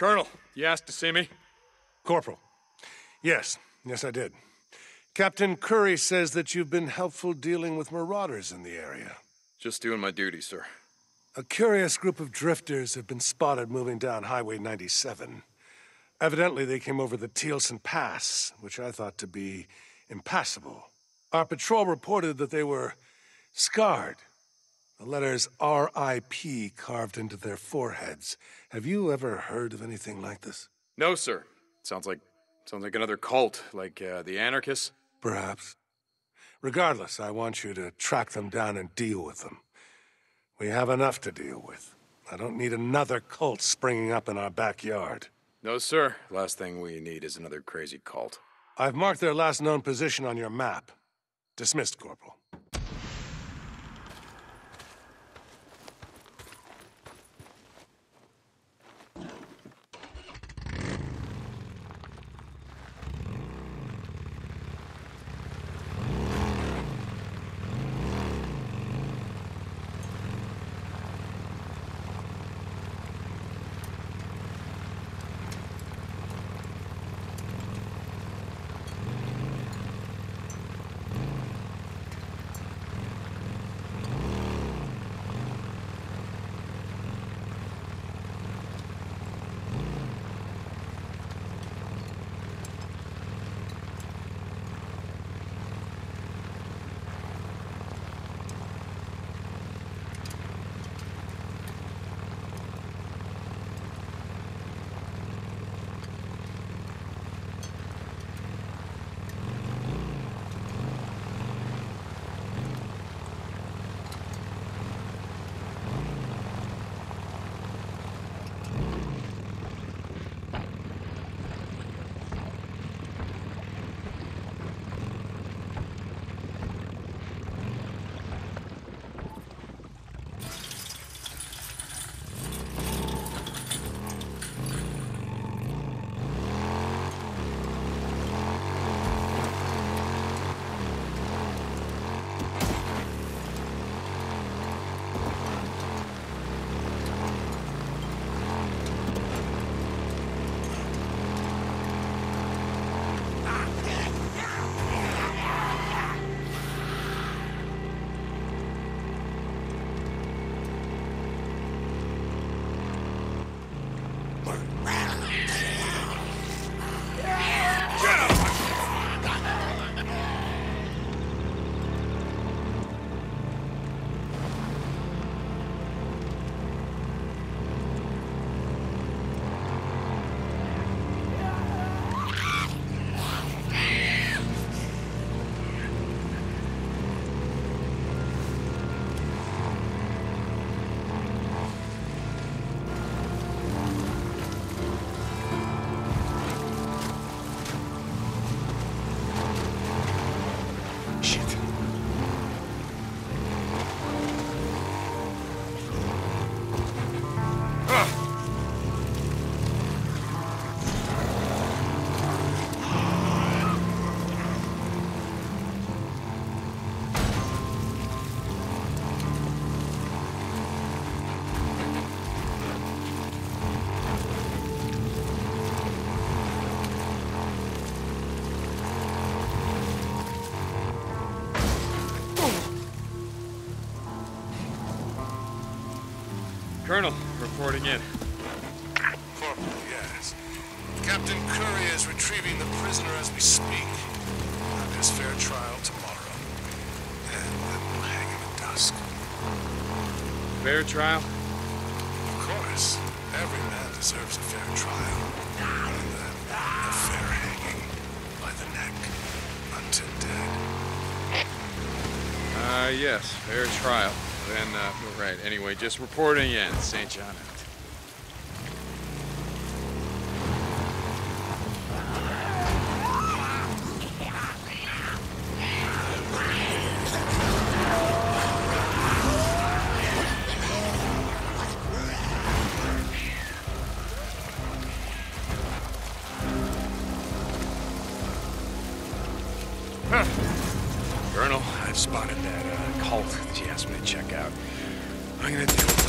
Colonel, you asked to see me? Corporal. Yes, I did. Captain Curry says that you've been helpful dealing with marauders in the area. Just doing my duty, sir. A curious group of drifters have been spotted moving down Highway 97. Evidently, they came over the Teelson Pass, which I thought to be impassable. Our patrol reported that they were scarred. The letters R.I.P. carved into their foreheads. Have you ever heard of anything like this? No, sir. Sounds like another cult, like the anarchists? Perhaps. Regardless, I want you to track them down and deal with them. We have enough to deal with. I don't need another cult springing up in our backyard. No, sir. Last thing we need is another crazy cult. I've marked their last known position on your map. Dismissed, Corporal. Colonel, reporting in. Corporal, yes. Captain Curry is retrieving the prisoner as we speak. We'll have his fair trial tomorrow. And then we'll hang him at dusk. Fair trial? Of course. Every man deserves a fair trial. And then a fair hanging by the neck until dead. Yes, fair trial. Then, right, anyway, just reporting in. St. John out. Colonel, I've spotted that cult that you asked me to check out. I'm gonna do it.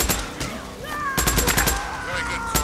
Very good.